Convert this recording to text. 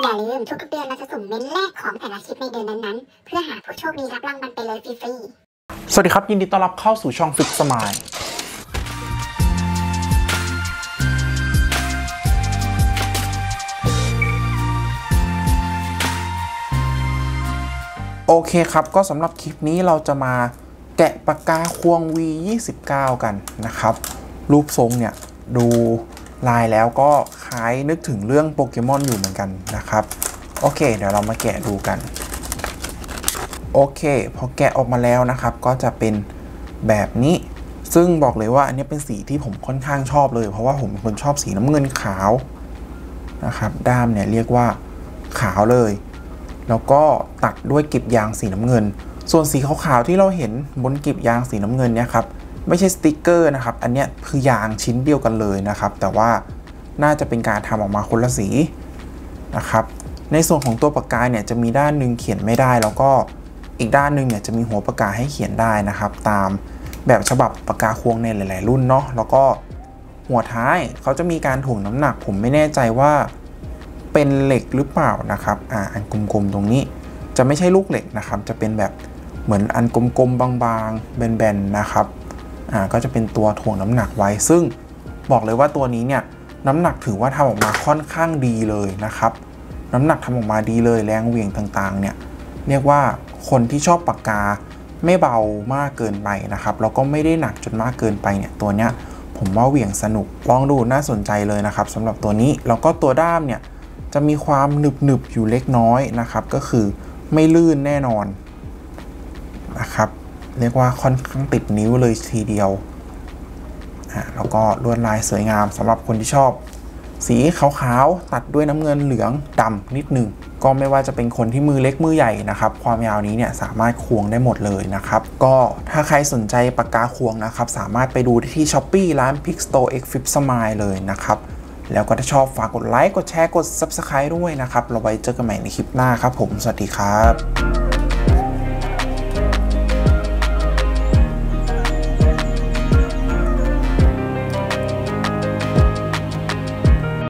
อย่าลืมทุกเดือนเราจะสุ่มเม้นแรกของแต่ละคลิปในเดือนนั้นๆเพื่อหาผู้โชคดีรับรางวัลไปเลยฟรีๆสวัสดีครับยินดีต้อนรับเข้าสู่ช่องฟิกสมายโอเคครับก็สำหรับคลิปนี้เราจะมาแกะปากกาควง V.29 กันนะครับรูปทรงเนี่ยดูลายแล้วก็คล้ายนึกถึงเรื่องโปเกมอนอยู่เหมือนกันนะครับโอเคเดี๋ยวเรามาแกะดูกันโอเคพอแกะออกมาแล้วนะครับก็จะเป็นแบบนี้ซึ่งบอกเลยว่าอันนี้เป็นสีที่ผมค่อนข้างชอบเลยเพราะว่าผมเป็นคนชอบสีน้ำเงินขาวนะครับด้ามเนี่ยเรียกว่าขาวเลยแล้วก็ตัดด้วยกลีบยางสีน้ำเงินส่วนสีขาวๆที่เราเห็นบนกลีบยางสีน้ำเงินเนี่ยครับไม่ใช่สติกเกอร์นะครับอันเนี้ยคือยางชิ้นเดียวกันเลยนะครับแต่ว่าน่าจะเป็นการทำออกมาคนละสีนะครับในส่วนของตัวปากกาเนี่ยจะมีด้านหนึ่งเขียนไม่ได้แล้วก็อีกด้านหนึ่งเนี่ยจะมีหัวปากกาให้เขียนได้นะครับตามแบบฉบับปากกาควงในหลายๆรุ่นเนาะแล้วก็หัวท้ายเขาจะมีการถ่วงน้ำหนักผมไม่แน่ใจว่าเป็นเหล็กหรือเปล่านะครับอันกลมๆตรงนี้จะไม่ใช่ลูกเหล็กนะครับจะเป็นแบบเหมือนอันกลมๆบางๆแบนๆนะครับก็จะเป็นตัวถ่วงน้ำหนักไว้ซึ่งบอกเลยว่าตัวนี้เนี่ยน้ำหนักถือว่าทำออกมาค่อนข้างดีเลยนะครับน้ำหนักทำออกมาดีเลยแรงเหวี่ยงต่างๆเนี่ยเรียกว่าคนที่ชอบปากกาไม่เบามากเกินไปนะครับแล้วก็ไม่ได้หนักจนมากเกินไปเนี่ยตัวเนี้ยผมว่าเหวี่ยงสนุกลองดูน่าสนใจเลยนะครับสำหรับตัวนี้แล้วก็ตัวด้ามเนี่ยจะมีความหนึบๆอยู่เล็กน้อยนะครับก็คือไม่ลื่นแน่นอนนะครับเรียกว่าค่อนข้างติดนิ้วเลยทีเดียวแล้วก็ลวดลายสวยงามสำหรับคนที่ชอบสีขาวๆตัดด้วยน้ำเงินเหลืองดำนิดหนึ่งก็ไม่ว่าจะเป็นคนที่มือเล็กมือใหญ่นะครับความยาวนี้เนี่ยสามารถควงได้หมดเลยนะครับก็ถ้าใครสนใจปากกาควงนะครับสามารถไปดูที่ Shopee ร้าน Pixstore X Flip Smile เลยนะครับแล้วก็ถ้าชอบฝากกดไลค์กดแชร์กด Subscribe ด้วยนะครับเราไว้เจอกันใหม่ในคลิปหน้าครับผมสวัสดีครับ